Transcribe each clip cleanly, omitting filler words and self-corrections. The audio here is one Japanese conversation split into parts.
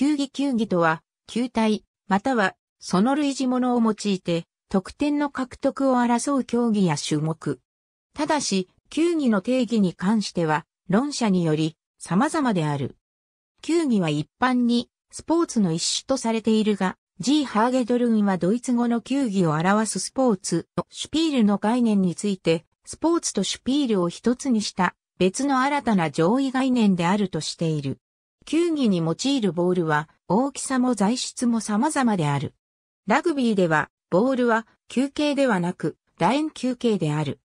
球技とは、球体、または、その類似物を用いて、得点の獲得を争う競技や種目。ただし、球技の定義に関しては、論者により、様々である。球技は一般に、スポーツの一種とされているが、G. ハーゲドルンはドイツ語の球技を表すスポーツのシュピールの概念について、スポーツとシュピールを一つにした別の新たな上位概念であるとしている。球技に用いるボールは大きさも材質も様々である。ラグビーではボールは球形ではなく楕円球形である。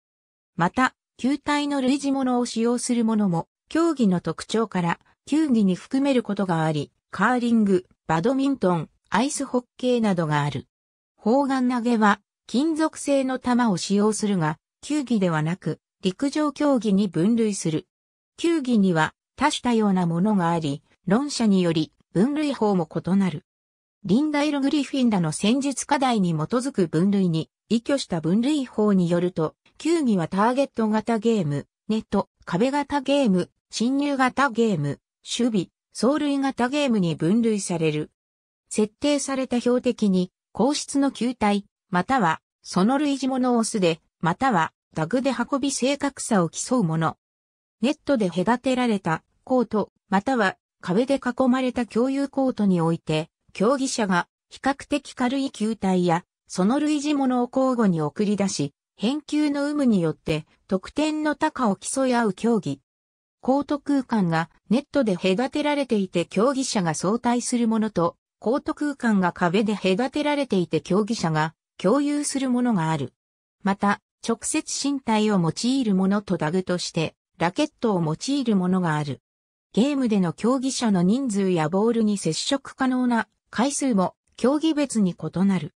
また、球体の類似物を使用するものも競技の特徴から球技に含めることがあり、カーリング、バドミントン、アイスホッケーなどがある。砲丸投げは金属製の球を使用するが、球技ではなく陸上競技に分類する。球技には多種多様なものがあり、論者により分類法も異なる。リンダイル・グリフィンらの戦術課題に基づく分類に依拠した分類法によると、球技はターゲット型ゲーム、ネット、壁型ゲーム、侵入型ゲーム、守備、走塁型ゲームに分類される。設定された標的に、硬質の球体、または、その類似物を素で、または、ダグで運び正確さを競うもの。ネットで隔てられた、コート、または、壁で囲まれた共有コートにおいて、競技者が、比較的軽い球体や、その類似物を交互に送り出し、返球の有無によって、得点の多寡を競い合う競技。コート空間が、ネットで隔てられていて競技者が相対するものと、コート空間が壁で隔てられていて競技者が共有するものがある。また、直接身体を用いるものとダグとして、ラケットを用いるものがある。ゲームでの競技者の人数やボールに接触可能な回数も競技別に異なる。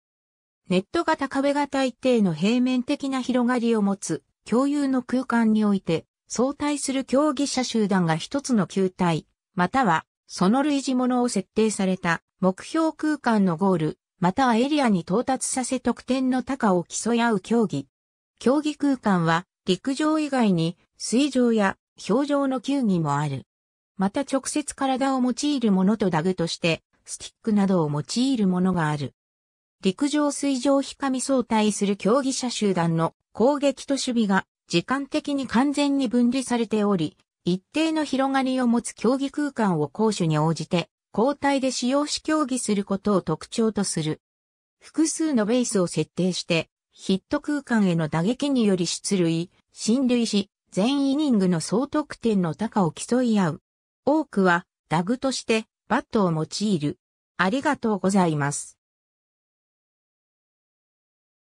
ネット型壁型一定の平面的な広がりを持つ共有の空間において、相対する競技者集団が一つの球体、またはその類似物を設定された目標空間のゴール、またはエリアに到達させ得点の多寡を競い合う競技。競技空間は陸上以外に水上や氷上の球技もある。また直接体を用いるものとダグとしてスティックなどを用いるものがある。陸上水上ひかみ相対する競技者集団の攻撃と守備が時間的に完全に分離されており、一定の広がりを持つ競技空間を攻守に応じて交代で使用し競技することを特徴とする。複数のベースを設定してヒット空間への打撃により出塁、進塁し全イニングの総得点の多寡を競い合う。多くはダグとしてバットを用いる。ありがとうございます。